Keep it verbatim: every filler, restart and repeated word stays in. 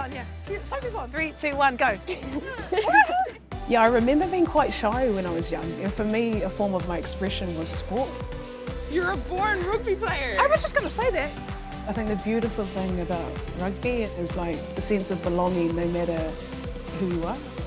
on, yeah. Sophie's on. Three, two, one, go. Yeah, I remember being quite shy when I was young, and for me, a form of my expression was sport. You're a born rugby player. I was just going to say that. I think the beautiful thing about rugby is like the sense of belonging, no matter who you are.